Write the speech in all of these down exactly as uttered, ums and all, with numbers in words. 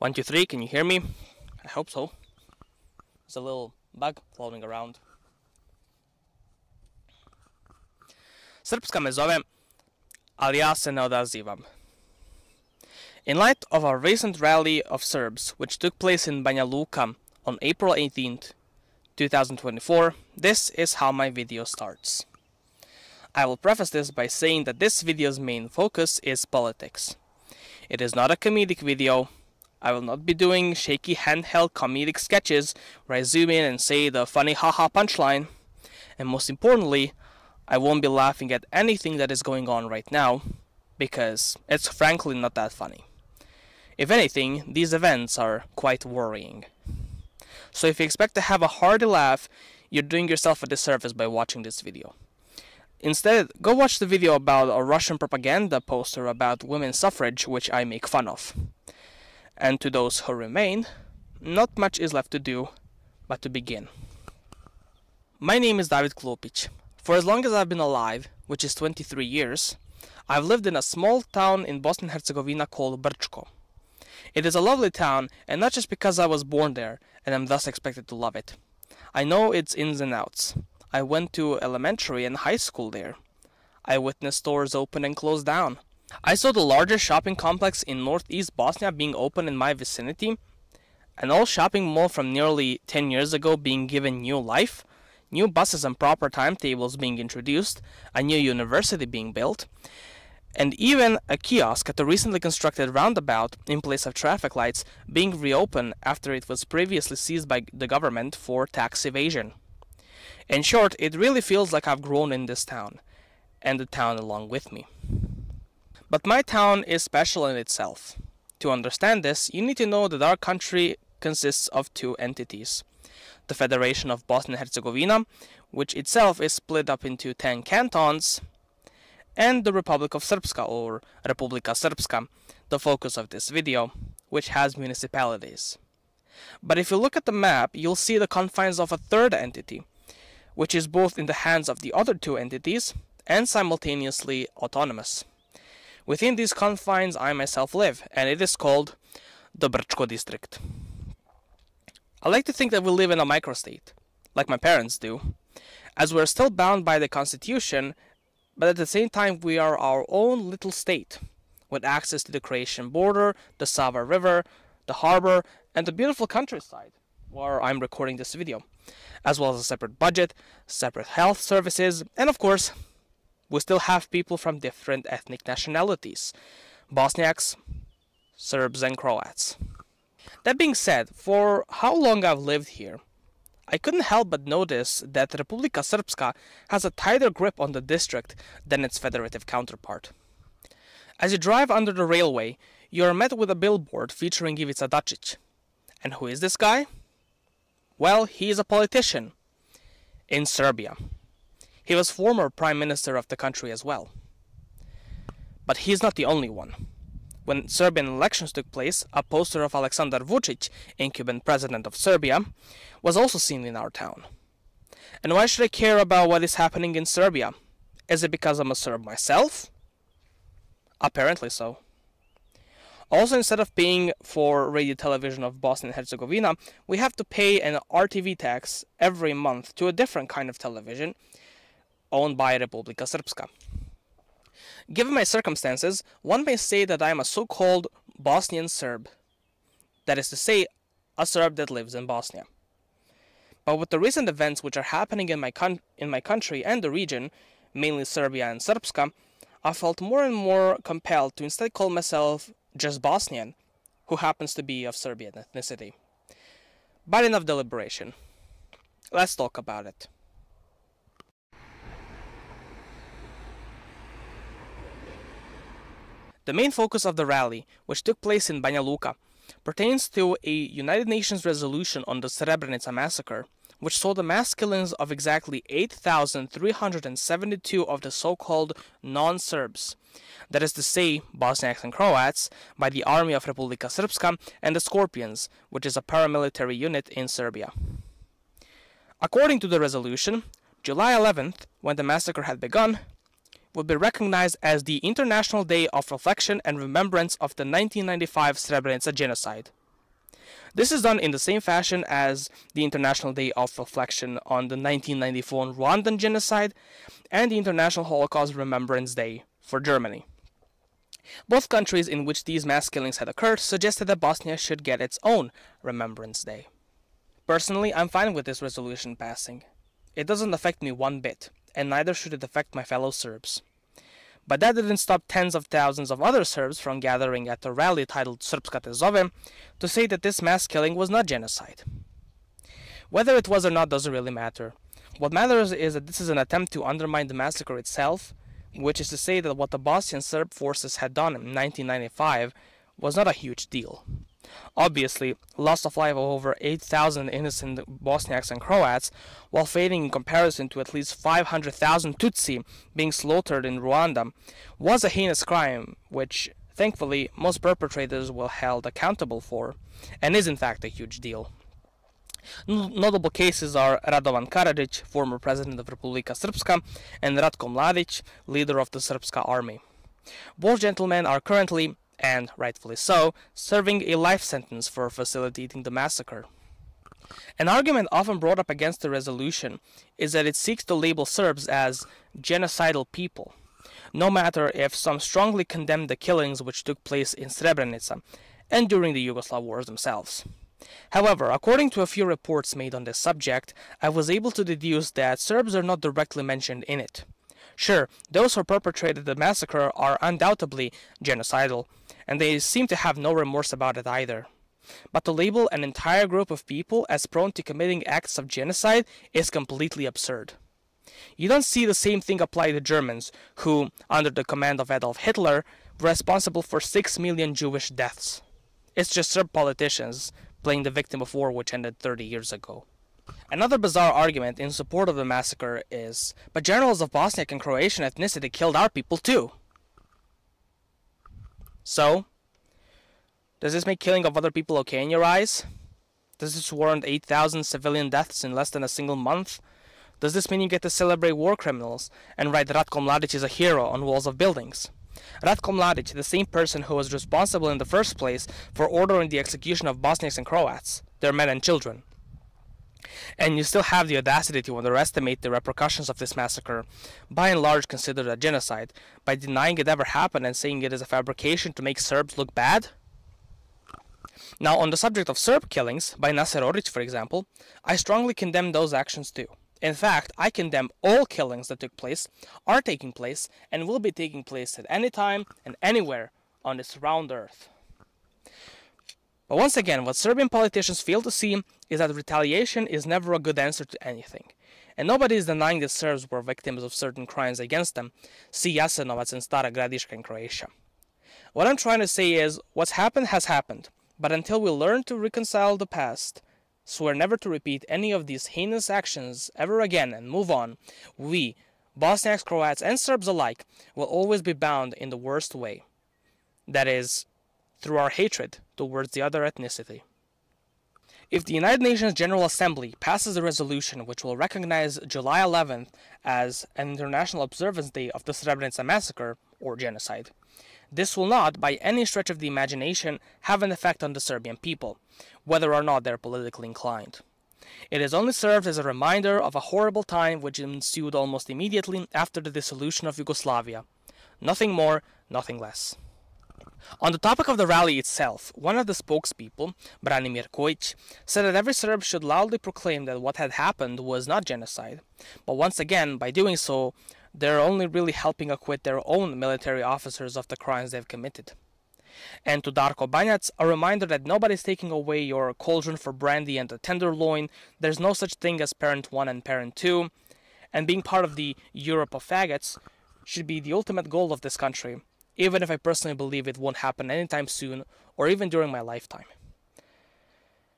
One, two, three, can you hear me? I hope so. There's a little bug floating around. Srpska me zove, ali ja se ne odazivam. In light of our recent rally of Serbs, which took place in Banja Luka on April eighteenth, two thousand twenty-four, this is how my video starts. I will preface this by saying that this video's main focus is politics. It is not a comedic video. I will not be doing shaky handheld comedic sketches where I zoom in and say the funny haha punchline. And most importantly, I won't be laughing at anything that is going on right now, because it's frankly not that funny. If anything, these events are quite worrying. So if you expect to have a hearty laugh, you're doing yourself a disservice by watching this video. Instead, go watch the video about a Russian propaganda poster about women's suffrage, which I make fun of. And to those who remain, not much is left to do, but to begin. My name is David Klopich. For as long as I've been alive, which is twenty-three years, I've lived in a small town in Bosnia and Herzegovina called Brčko. It is a lovely town, and not just because I was born there, and am thus expected to love it. I know its ins and outs. I went to elementary and high school there. I witnessed stores open and close down. I saw the largest shopping complex in northeast Bosnia being opened in my vicinity, an old shopping mall from nearly ten years ago being given new life, new buses and proper timetables being introduced, a new university being built, and even a kiosk at a recently constructed roundabout in place of traffic lights being reopened after it was previously seized by the government for tax evasion. In short, it really feels like I've grown in this town, and the town along with me. But my town is special in itself. To understand this, you need to know that our country consists of two entities. The Federation of Bosnia and Herzegovina, which itself is split up into ten cantons, and the Republika Srpska, or Republika Srpska, the focus of this video, which has municipalities. But if you look at the map, you'll see the confines of a third entity, which is both in the hands of the other two entities and simultaneously autonomous. Within these confines I myself live, and it is called the Brčko District. I like to think that we live in a microstate, like my parents do, as we are still bound by the constitution, but at the same time we are our own little state, with access to the Croatian border, the Sava River, the harbor, and the beautiful countryside, where I'm recording this video, as well as a separate budget, separate health services, and of course, we still have people from different ethnic nationalities, Bosniaks, Serbs, and Croats. That being said, for how long I've lived here, I couldn't help but notice that Republika Srpska has a tighter grip on the district than its federative counterpart. As you drive under the railway, you are met with a billboard featuring Ivica Dačić. And who is this guy? Well, he is a politician in Serbia. He was former prime minister of the country as well. But he is not the only one. When Serbian elections took place, a poster of Aleksandar Vučić, incumbent president of Serbia, was also seen in our town. And why should I care about what is happening in Serbia? Is it because I'm a Serb myself? Apparently so. Also, instead of paying for radio television of Bosnia and Herzegovina, we have to pay an R T V tax every month to a different kind of television owned by Republika Srpska. Given my circumstances, one may say that I am a so-called Bosnian Serb. That is to say, a Serb that lives in Bosnia. But with the recent events which are happening in my, con in my country and the region, mainly Serbia and Srpska, I felt more and more compelled to instead call myself just Bosnian, who happens to be of Serbian ethnicity. But enough deliberation. Let's talk about it. The main focus of the rally, which took place in Banja Luka, pertains to a United Nations resolution on the Srebrenica massacre, which saw the mass killings of exactly eight thousand three hundred seventy-two of the so-called non-Serbs, that is to say, Bosniaks and Croats, by the army of Republika Srpska and the Scorpions, which is a paramilitary unit in Serbia. According to the resolution, July eleventh, when the massacre had begun, would be recognized as the International Day of Reflection and Remembrance of the nineteen ninety-five Srebrenica Genocide, This is done in the same fashion as the International Day of Reflection on the nineteen ninety-four Rwandan genocide and the International Holocaust Remembrance Day for Germany. Both countries in which these mass killings had occurred suggested that Bosnia should get its own Remembrance Day. Personally, I'm fine with this resolution passing. It doesn't affect me one bit, and neither should it affect my fellow Serbs. But that didn't stop tens of thousands of other Serbs from gathering at a rally titled Srpska te zove to say that this mass killing was not genocide. Whether it was or not doesn't really matter. What matters is that this is an attempt to undermine the massacre itself, which is to say that what the Bosnian Serb forces had done in nineteen ninety-five was not a huge deal. Obviously, loss of life of over eight thousand innocent Bosniaks and Croats, while fading in comparison to at least five hundred thousand Tutsi being slaughtered in Rwanda, was a heinous crime which, thankfully, most perpetrators were held accountable for, and is in fact a huge deal. Notable cases are Radovan Karadžić, former president of Republika Srpska, and Ratko Mladić, leader of the Srpska army. Both gentlemen are currently, and rightfully so, serving a life sentence for facilitating the massacre. An argument often brought up against the resolution is that it seeks to label Serbs as genocidal people, no matter if some strongly condemned the killings which took place in Srebrenica and during the Yugoslav wars themselves. However, according to a few reports made on this subject, I was able to deduce that Serbs are not directly mentioned in it. Sure, those who perpetrated the massacre are undoubtedly genocidal, and they seem to have no remorse about it either. But to label an entire group of people as prone to committing acts of genocide is completely absurd. You don't see the same thing apply to Germans, who, under the command of Adolf Hitler, were responsible for six million Jewish deaths. It's just Serb politicians playing the victim of war which ended thirty years ago. Another bizarre argument in support of the massacre is, but generals of Bosniak and Croatian ethnicity killed our people too. So, does this make killing of other people okay in your eyes? Does this warrant eight thousand civilian deaths in less than a single month? Does this mean you get to celebrate war criminals and write Ratko Mladić is a hero on walls of buildings? Ratko Mladić, the same person who was responsible in the first place for ordering the execution of Bosniaks and Croats, their men and children. And you still have the audacity to underestimate the repercussions of this massacre, by and large considered a genocide, by denying it ever happened and saying it is a fabrication to make Serbs look bad? Now, on the subject of Serb killings, by Naser Orić for example, I strongly condemn those actions too. In fact, I condemn all killings that took place, are taking place, and will be taking place at any time and anywhere on this round earth. But once again, what Serbian politicians fail to see is that retaliation is never a good answer to anything. And nobody is denying that Serbs were victims of certain crimes against them, see Jasenovac and Stara Gradiška in Croatia. What I'm trying to say is, what's happened has happened, but until we learn to reconcile the past, swear never to repeat any of these heinous actions ever again and move on, we, Bosniaks, Croats, and Serbs alike, will always be bound in the worst way. That is, through our hatred towards the other ethnicity. If the United Nations General Assembly passes a resolution which will recognize July eleventh as an International Observance Day of the Srebrenica Massacre, or genocide, this will not, by any stretch of the imagination, have an effect on the Serbian people, whether or not they're politically inclined. It has only served as a reminder of a horrible time which ensued almost immediately after the dissolution of Yugoslavia. Nothing more, nothing less. On the topic of the rally itself, one of the spokespeople, Branimir Kojić, said that every Serb should loudly proclaim that what had happened was not genocide, but once again, by doing so, they're only really helping acquit their own military officers of the crimes they've committed. And to Darko Banac, a reminder that nobody's taking away your cauldron for brandy and a tenderloin, there's no such thing as parent one and parent two, and being part of the Europe of faggots should be the ultimate goal of this country, even if I personally believe it won't happen anytime soon, or even during my lifetime.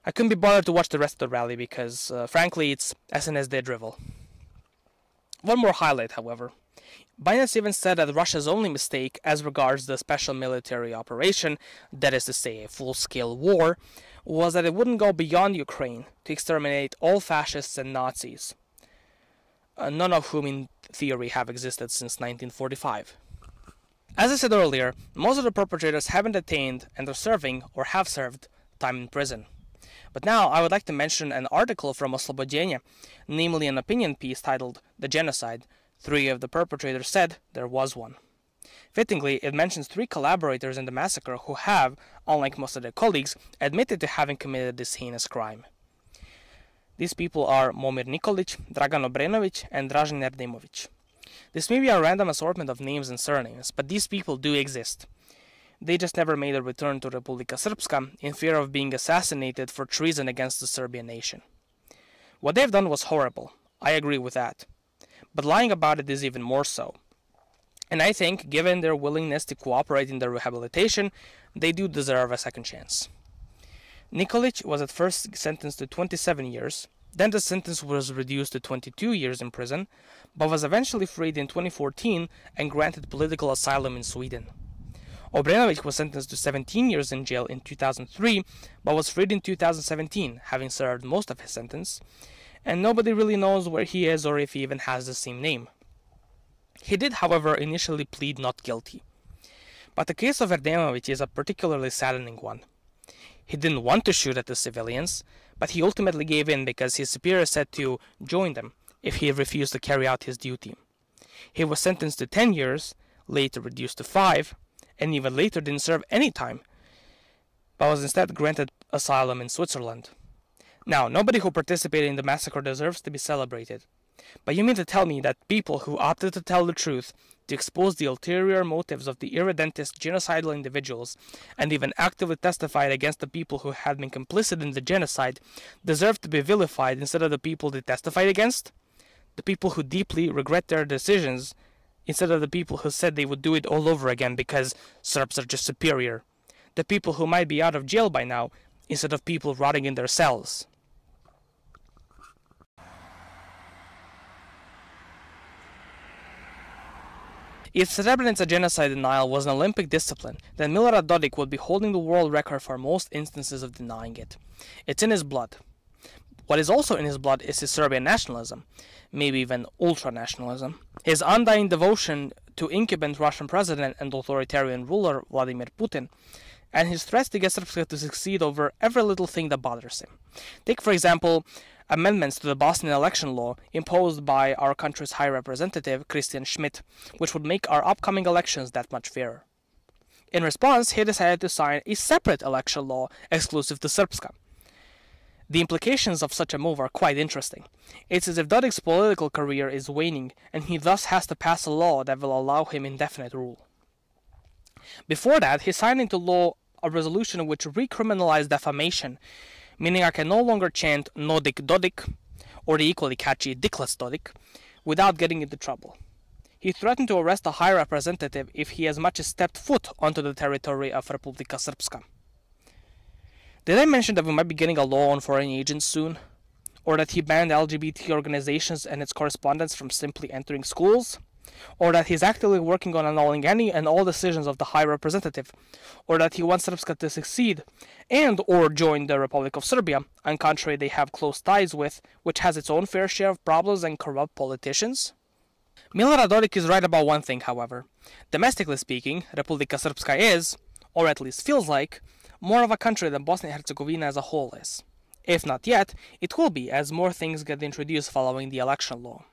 I couldn't be bothered to watch the rest of the rally because, uh, frankly, it's S N S D drivel. One more highlight, however. Banac even said that Russia's only mistake as regards the special military operation, that is to say a full-scale war, was that it wouldn't go beyond Ukraine to exterminate all fascists and Nazis, uh, none of whom in theory have existed since nineteen forty-five. As I said earlier, most of the perpetrators have been detained and are serving, or have served, time in prison. But now I would like to mention an article from Oslobođenje, namely an opinion piece titled "The Genocide. Three of the perpetrators said there was one." Fittingly, it mentions three collaborators in the massacre who have, unlike most of their colleagues, admitted to having committed this heinous crime. These people are Momir Nikolić, Dragan Obrenović, and Dražen Erdemović. This may be a random assortment of names and surnames, but these people do exist. They just never made a return to Republika Srpska in fear of being assassinated for treason against the Serbian nation. What they've done was horrible, I agree with that. But lying about it is even more so. And I think, given their willingness to cooperate in their rehabilitation, they do deserve a second chance. Nikolić was at first sentenced to twenty-seven years, then the sentence was reduced to twenty-two years in prison, but was eventually freed in twenty fourteen and granted political asylum in Sweden. Obrenović was sentenced to seventeen years in jail in two thousand three, but was freed in two thousand seventeen, having served most of his sentence, and nobody really knows where he is or if he even has the same name. He did, however, initially plead not guilty. But the case of Erdemović is a particularly saddening one. He didn't want to shoot at the civilians, but he ultimately gave in because his superior said to join them if he refused to carry out his duty. He was sentenced to ten years, later reduced to five, and even later didn't serve any time, but was instead granted asylum in Switzerland. Now, nobody who participated in the massacre deserves to be celebrated. But you mean to tell me that people who opted to tell the truth, to expose the ulterior motives of the irredentist genocidal individuals, and even actively testified against the people who had been complicit in the genocide, deserve to be vilified instead of the people they testified against? The people who deeply regret their decisions, instead of the people who said they would do it all over again because Serbs are just superior. The people who might be out of jail by now, instead of people rotting in their cells. If Srebrenica genocide denial was an Olympic discipline, then Milorad Dodik would be holding the world record for most instances of denying it. It's in his blood. What is also in his blood is his Serbian nationalism, maybe even ultra-nationalism, his undying devotion to incumbent Russian president and authoritarian ruler Vladimir Putin, and his threats to get Srpska to succeed over every little thing that bothers him. Take, for example, amendments to the Bosnian election law imposed by our country's High Representative, Christian Schmidt, which would make our upcoming elections that much fairer. In response, he decided to sign a separate election law exclusive to Srpska. The implications of such a move are quite interesting. It's as if Dodik's political career is waning, and he thus has to pass a law that will allow him indefinite rule. Before that, he signed into law a resolution which recriminalized defamation, meaning I can no longer chant Nodik Dodik, or the equally catchy Diklas Dodik, without getting into trouble. He threatened to arrest a high representative if he as much as stepped foot onto the territory of Republika Srpska. Did I mention that we might be getting a law on foreign agents soon? Or that he banned L G B T organizations and its correspondents from simply entering schools? Or that he's actively working on annulling any and all decisions of the High Representative, or that he wants Srpska to succeed and or join the Republic of Serbia, a country they have close ties with, which has its own fair share of problems and corrupt politicians? Milorad Dodik is right about one thing, however. Domestically speaking, Republika Srpska is, or at least feels like, more of a country than Bosnia and Herzegovina as a whole is. If not yet, it will be as more things get introduced following the election law.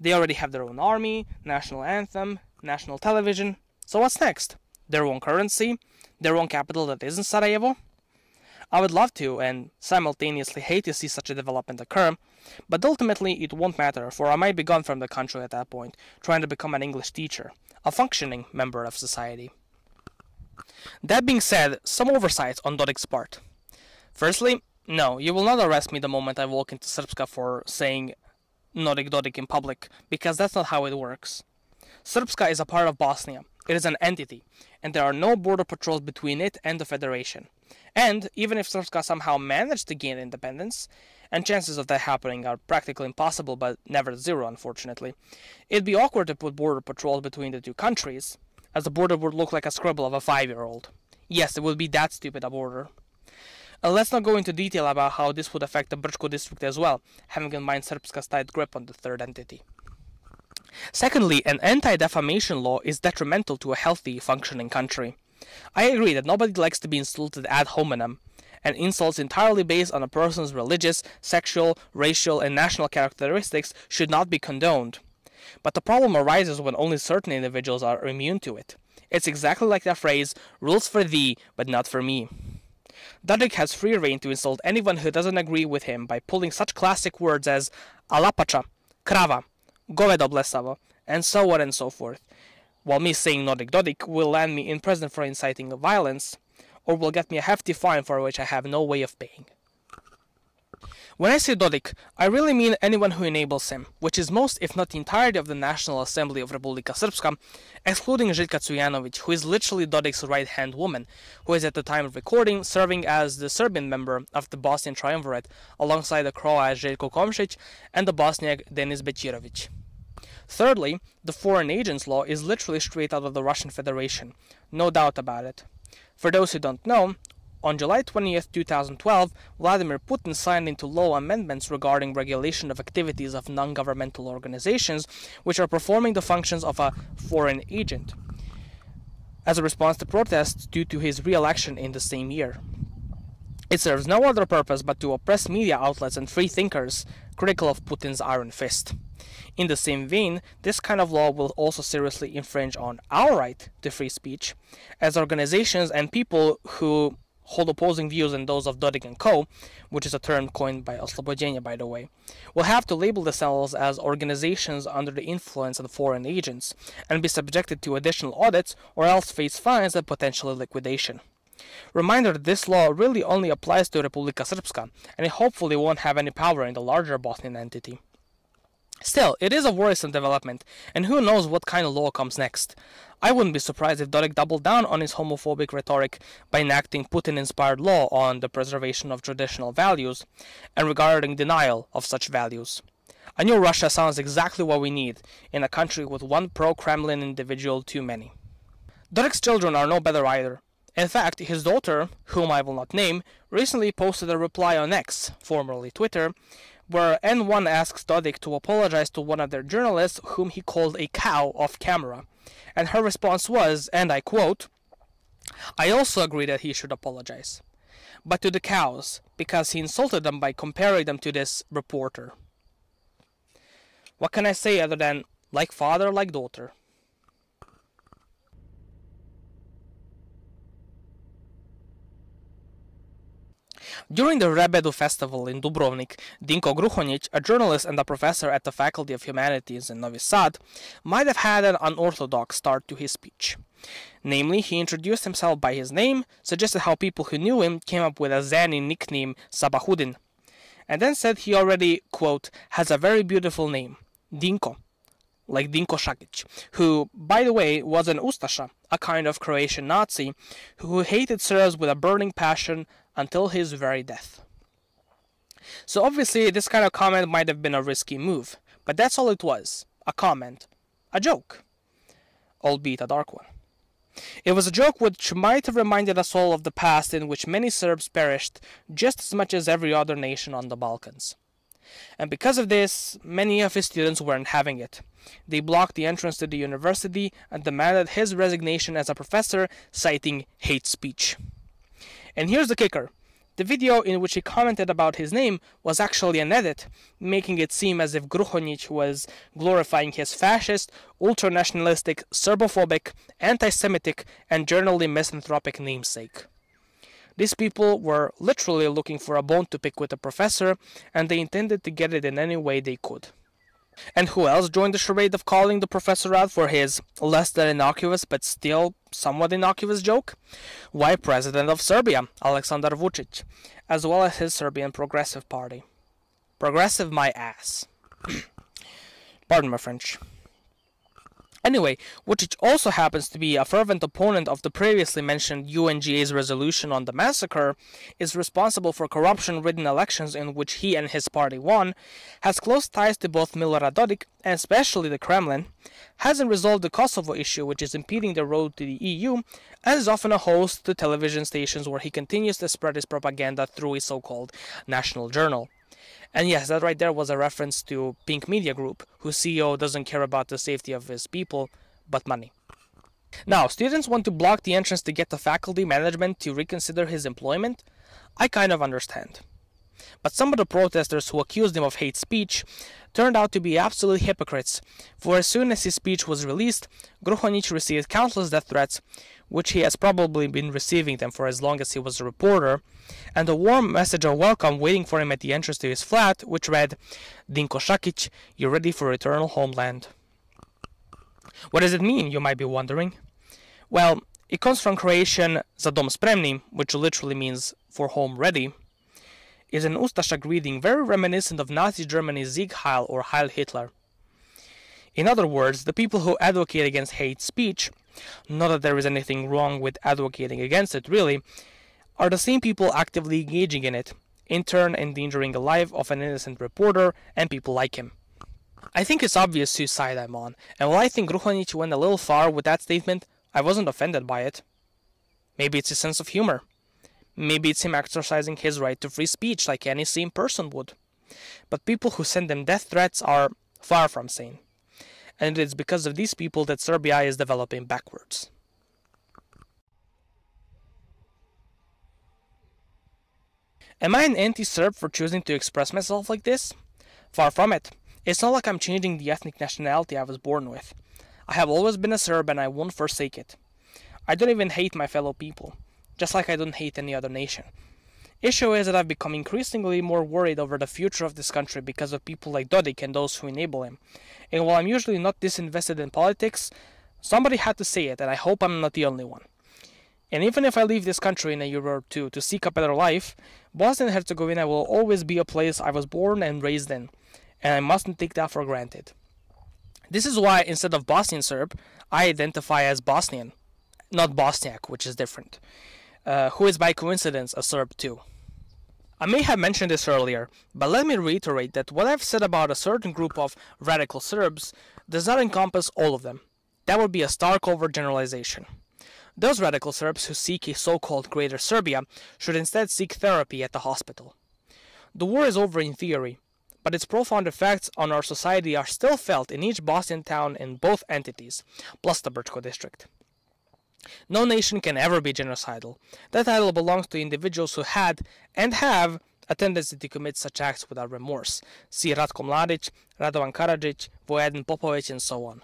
They already have their own army, national anthem, national television, so what's next? Their own currency? Their own capital that isn't Sarajevo? I would love to, and simultaneously hate to see such a development occur, but ultimately it won't matter, for I might be gone from the country at that point, trying to become an English teacher, a functioning member of society. That being said, some oversights on Dodik's part. Firstly, no, you will not arrest me the moment I walk into Srpska for saying Nodik Dodik in public, because that's not how it works. Srpska is a part of Bosnia, it is an entity, and there are no border patrols between it and the Federation. And, even if Srpska somehow managed to gain independence, and chances of that happening are practically impossible but never zero unfortunately, it'd be awkward to put border patrols between the two countries, as the border would look like a scribble of a five-year-old. Yes, it would be that stupid a border. And let's not go into detail about how this would affect the Brčko district as well, having in mind Srpska's tight grip on the third entity. Secondly, an anti-defamation law is detrimental to a healthy, functioning country. I agree that nobody likes to be insulted ad hominem, and insults entirely based on a person's religious, sexual, racial, and national characteristics should not be condoned. But the problem arises when only certain individuals are immune to it. It's exactly like that phrase, rules for thee, but not for me. Dodik has free rein to insult anyone who doesn't agree with him by pulling such classic words as alapača, krava, govedo blesavo, and so on and so forth, while me saying Dodik Dodik will land me in prison for inciting violence, or will get me a hefty fine for which I have no way of paying. When I say Dodik, I really mean anyone who enables him, which is most if not the entirety of the National Assembly of Republika Srpska, excluding Željka Cvijanović, who is literally Dodik's right-hand woman, who is at the time of recording serving as the Serbian member of the Bosnian Triumvirate, alongside the Croat Željko Komšić and the Bosniak Denis Bečirović. Thirdly, the Foreign Agents Law is literally straight out of the Russian Federation, no doubt about it. For those who don't know, on July twentieth two thousand twelve, Vladimir Putin signed into law amendments regarding regulation of activities of non-governmental organizations which are performing the functions of a foreign agent, as a response to protests due to his re-election in the same year. It serves no other purpose but to oppress media outlets and free thinkers critical of Putin's iron fist. In the same vein, this kind of law will also seriously infringe on our right to free speech, as organizations and people who hold opposing views and those of Dodik and Co, which is a term coined by Oslobođenje, by the way, will have to label themselves as organizations under the influence of foreign agents and be subjected to additional audits or else face fines and potentially liquidation. Reminder that this law really only applies to Republika Srpska, and it hopefully won't have any power in the larger Bosnian entity. Still, it is a worrisome development, and who knows what kind of law comes next. I wouldn't be surprised if Dodik doubled down on his homophobic rhetoric by enacting Putin-inspired law on the preservation of traditional values and regarding denial of such values. A new Russia sounds exactly what we need, in a country with one pro-Kremlin individual too many. Dodik's children are no better either. In fact, his daughter, whom I will not name, recently posted a reply on X, formerly Twitter, where N one asks Dodik to apologize to one of their journalists whom he called a cow off camera. And her response was, and I quote, "I also agree that he should apologize. But to the cows, because he insulted them by comparing them to this reporter." What can I say other than, like father, like daughter? During the Rebedu festival in Dubrovnik, Dinko Gruhonjić, a journalist and a professor at the Faculty of Humanities in Novi Sad, might have had an unorthodox start to his speech. Namely, he introduced himself by his name, suggested how people who knew him came up with a zany nickname Sabahudin, and then said he already, quote, "has a very beautiful name, Dinko," like Dinko Šakić, who, by the way, was an Ustaša, a kind of Croatian Nazi, who hated Serbs with a burning passion until his very death. So obviously this kind of comment might have been a risky move, but that's all it was, a comment, a joke, albeit a dark one. It was a joke which might have reminded us all of the past in which many Serbs perished just as much as every other nation on the Balkans. And because of this, many of his students weren't having it. They blocked the entrance to the university and demanded his resignation as a professor, citing hate speech. And here's the kicker. The video in which he commented about his name was actually an edit, making it seem as if Gruhonjić was glorifying his fascist, ultranationalistic, Serbophobic, anti-Semitic, and generally misanthropic namesake. These people were literally looking for a bone to pick with the professor, and they intended to get it in any way they could. And who else joined the charade of calling the professor out for his less than innocuous but still somewhat innocuous joke? Why, President of Serbia, Aleksandar Vučić, as well as his Serbian Progressive Party. Progressive my ass. Pardon my French. Anyway, Vučić also happens to be a fervent opponent of the previously mentioned U N G A's resolution on the massacre, is responsible for corruption-ridden elections in which he and his party won, has close ties to both Milorad Dodik and especially the Kremlin, hasn't resolved the Kosovo issue which is impeding the road to the E U, and is often a host to television stations where he continues to spread his propaganda through his so-called national journal. And yes, that right there was a reference to Pink Media Group, whose C E O doesn't care about the safety of his people, but money. Now, students want to block the entrance to get the faculty management to reconsider his employment? I kind of understand. But some of the protesters who accused him of hate speech turned out to be absolute hypocrites, for as soon as his speech was released, Gruhonjić received countless death threats, which he has probably been receiving them for as long as he was a reporter, and a warm message of welcome waiting for him at the entrance to his flat, which read, "Dinko Šakić, you're ready for eternal homeland." What does it mean, you might be wondering? Well, it comes from Croatian "Za dom spremni," which literally means "for home ready," is an Ustaša greeting very reminiscent of Nazi Germany's Sieg Heil or Heil Hitler. In other words, the people who advocate against hate speech, not that there is anything wrong with advocating against it really, are the same people actively engaging in it, in turn endangering the life of an innocent reporter and people like him. I think it's obvious whose side I'm on, and while I think Gruhonjić went a little far with that statement, I wasn't offended by it. Maybe it's his sense of humor. Maybe it's him exercising his right to free speech like any sane person would. But people who send them death threats are far from sane. And it's because of these people that Serbia is developing backwards. Am I an anti-Serb for choosing to express myself like this? Far from it. It's not like I'm changing the ethnic nationality I was born with. I have always been a Serb and I won't forsake it. I don't even hate my fellow people, just like I don't hate any other nation. Issue is that I've become increasingly more worried over the future of this country because of people like Dodik and those who enable him. And while I'm usually not disinvested in politics, somebody had to say it, and I hope I'm not the only one. And even if I leave this country in a year or two to seek a better life, Bosnia and Herzegovina will always be a place I was born and raised in, and I mustn't take that for granted. This is why, instead of Bosnian Serb, I identify as Bosnian, not Bosniak, which is different. Uh, who is by coincidence a Serb too. I may have mentioned this earlier, but let me reiterate that what I've said about a certain group of radical Serbs does not encompass all of them. That would be a stark overgeneralization. Those radical Serbs who seek a so-called Greater Serbia should instead seek therapy at the hospital. The war is over in theory, but its profound effects on our society are still felt in each Bosnian town in both entities, plus the Brčko district. No nation can ever be genocidal. That title belongs to individuals who had, and have, a tendency to commit such acts without remorse. See Ratko Mladić, Radovan Karadžić, Vojaden Popović, and so on.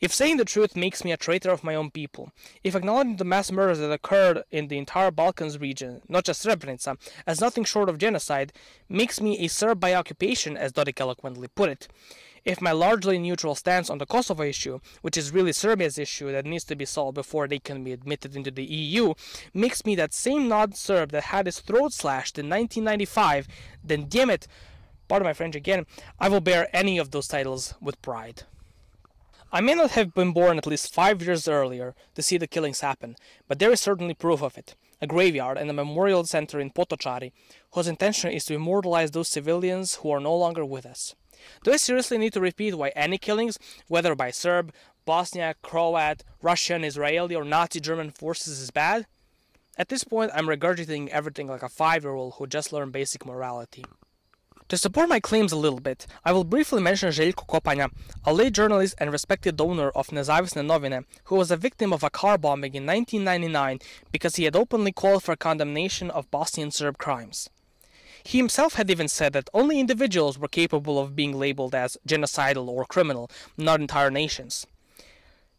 If saying the truth makes me a traitor of my own people, if acknowledging the mass murders that occurred in the entire Balkans region, not just Srebrenica, as nothing short of genocide, makes me a Serb by occupation, as Dodik eloquently put it, if my largely neutral stance on the Kosovo issue, which is really Serbia's issue that needs to be solved before they can be admitted into the E U, makes me that same non-Serb that had his throat slashed in nineteen ninety-five, then damn it, pardon my French again, I will bear any of those titles with pride. I may not have been born at least five years earlier to see the killings happen, but there is certainly proof of it. A graveyard and a memorial center in Potočari, whose intention is to immortalize those civilians who are no longer with us. Do I seriously need to repeat why any killings, whether by Serb, Bosniak, Croat, Russian, Israeli or Nazi German forces, is bad? At this point, I'm regurgitating everything like a five-year-old who just learned basic morality. To support my claims a little bit, I will briefly mention Željko Komšić, a late journalist and respected owner of Nezavisne novine, who was a victim of a car bombing in nineteen ninety-nine because he had openly called for condemnation of Bosnian Serb crimes. He himself had even said that only individuals were capable of being labeled as genocidal or criminal, not entire nations.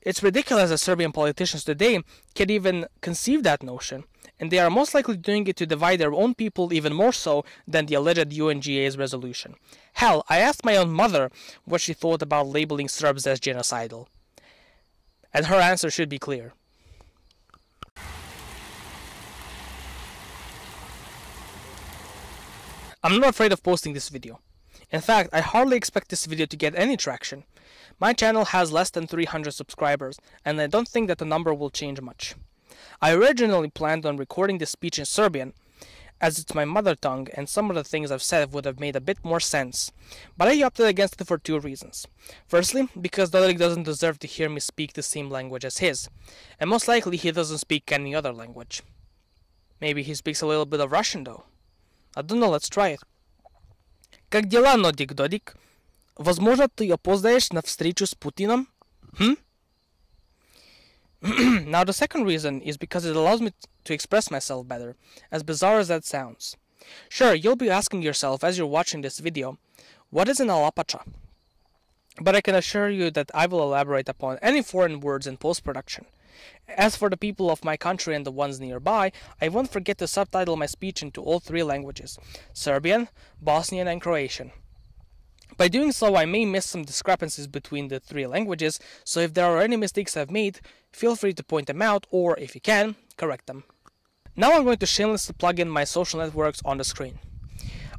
It's ridiculous that Serbian politicians today can even conceive that notion, and they are most likely doing it to divide their own people even more so than the alleged U N G A's resolution. Hell, I asked my own mother what she thought about labeling Serbs as genocidal, and her answer should be clear. I'm not afraid of posting this video. In fact, I hardly expect this video to get any traction. My channel has less than three hundred subscribers, and I don't think that the number will change much. I originally planned on recording this speech in Serbian, as it's my mother tongue and some of the things I've said would have made a bit more sense, but I opted against it for two reasons. Firstly, because Dodik doesn't deserve to hear me speak the same language as his, and most likely he doesn't speak any other language. Maybe he speaks a little bit of Russian though. I don't know, let's try it. Как дела, Нодик Додик? Возможно, ты опоздаешь на встречу с Путиным? Хм? Now, the second reason is because it allows me to express myself better, as bizarre as that sounds. Sure, you'll be asking yourself as you're watching this video, what is an alapacha? But I can assure you that I will elaborate upon any foreign words in post-production. As for the people of my country and the ones nearby, I won't forget to subtitle my speech into all three languages, Serbian, Bosnian and Croatian. By doing so, I may miss some discrepancies between the three languages, so if there are any mistakes I've made, feel free to point them out or, if you can, correct them. Now I'm going to shamelessly plug in my social networks on the screen.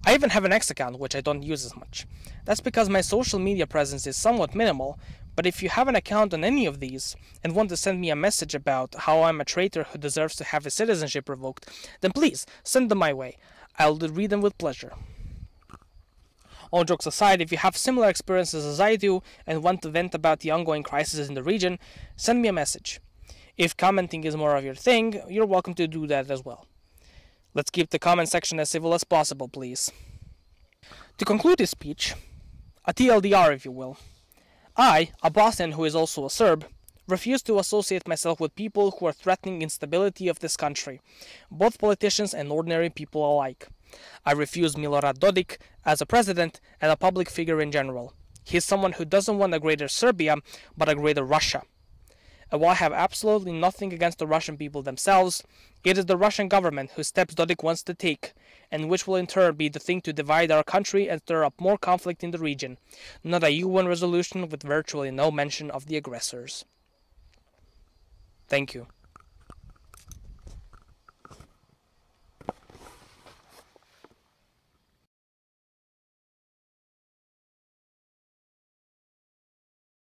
I even have an X account, which I don't use as much. That's because my social media presence is somewhat minimal, but if you have an account on any of these and want to send me a message about how I'm a traitor who deserves to have his citizenship revoked, then please send them my way. I'll read them with pleasure. All jokes aside, if you have similar experiences as I do and want to vent about the ongoing crisis in the region, send me a message. If commenting is more of your thing, you're welcome to do that as well. Let's keep the comment section as civil as possible, please. To conclude this speech, a T L D R if you will, I, a Bosnian who is also a Serb, refuse to associate myself with people who are threatening instability of this country, both politicians and ordinary people alike. I refuse Milorad Dodik as a president and a public figure in general. He's someone who doesn't want a greater Serbia, but a greater Russia. And while I have absolutely nothing against the Russian people themselves, it is the Russian government whose steps Dodik wants to take, and which will in turn be the thing to divide our country and stir up more conflict in the region, not a U N resolution with virtually no mention of the aggressors. Thank you.